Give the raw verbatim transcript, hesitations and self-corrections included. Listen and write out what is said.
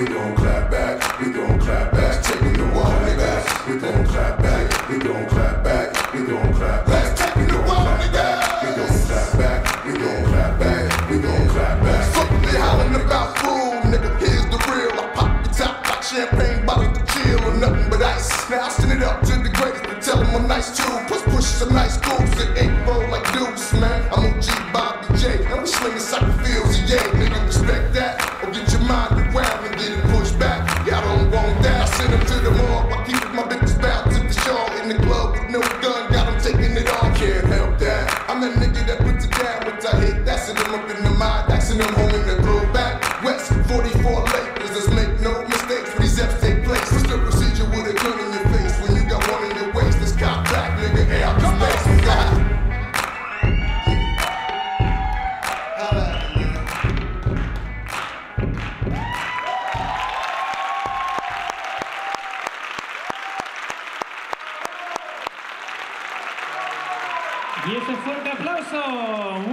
we don't clap back, we don't clap back, take me the wall, nigga. We don't clap back, we don't clap back, we don't clap back, take me the wall, nigga. We don't clap back, we don't clap back, we don't clap back. Fuckin' they hollering about food, nigga, here's the real. I pop the top, pop champagne, bottle to chill, or nothing but ice. Now I send it up to the greatest and tell them I'm nice too. Push pushes some nice goose, it ain't roll like deuce, man. I'm O G Bobby J, and we slinging soccer fields, yeah, nigga, respect that. Y ese fuerte aplauso.